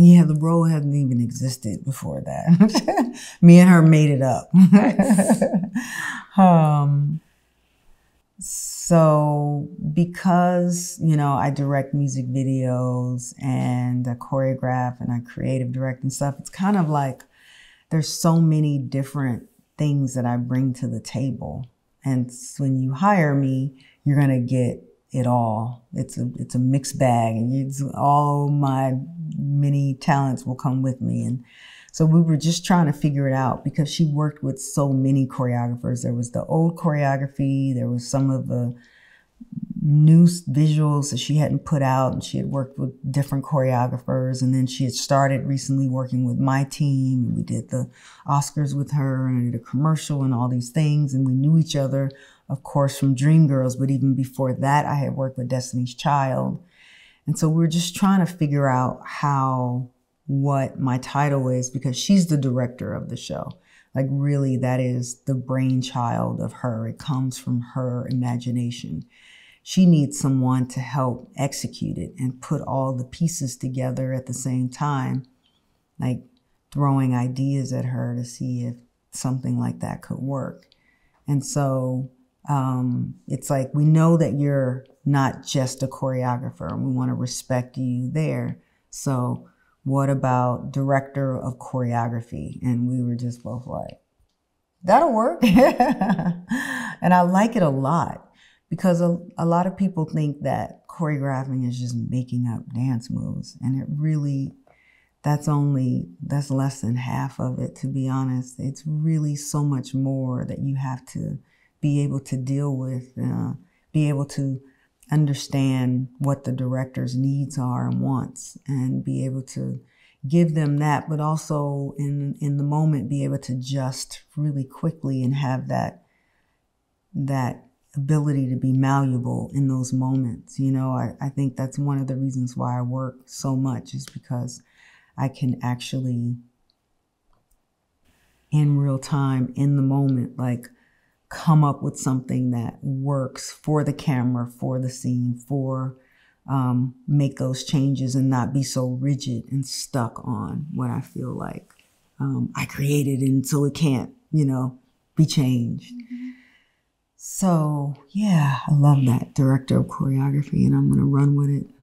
Yeah, the role hadn't even existed before that. Me and her made it up. So because, you know, I direct music videos and I choreograph and I creative direct and stuff, it's kind of like there's so many different things that I bring to the table. And when you hire me, you're going to get it all. It's a mixed bag, and it's all my many talents will come with me. And so we were just trying to figure it out because she worked with so many choreographers. There was the old choreography, there was some of the new visuals that she hadn't put out, and she had worked with different choreographers, and then she had started recently working with my team, and we did the Oscars with her, and I did a commercial and all these things, and we knew each other, of course, from Dreamgirls, but even before that, I had worked with Destiny's Child. And so we were just trying to figure out what my title is, because she's the director of the show. Like, really, that is the brainchild of her. It comes from her imagination. She needs someone to help execute it and put all the pieces together at the same time, like throwing ideas at her to see if something like that could work. And so it's like, we know that you're not just a choreographer, and we want to respect you there. So what about director of choreography? And we were just both like, that'll work. And I like it a lot. Because a lot of people think that choreographing is just making up dance moves. And it really, that's less than half of it, to be honest. It's really so much more that you have to be able to deal with, be able to understand what the director's needs are and wants, and be able to give them that, but also in the moment, be able to adjust really quickly and have that ability to be malleable in those moments. You know, I think that's one of the reasons why I work so much, is because I can actually, in real time, in the moment, like come up with something that works for the camera, for the scene, for make those changes and not be so rigid and stuck on what I feel like I created, and so it can't, you know, be changed. Mm-hmm. So yeah, I love that, director of choreography, and I'm gonna run with it.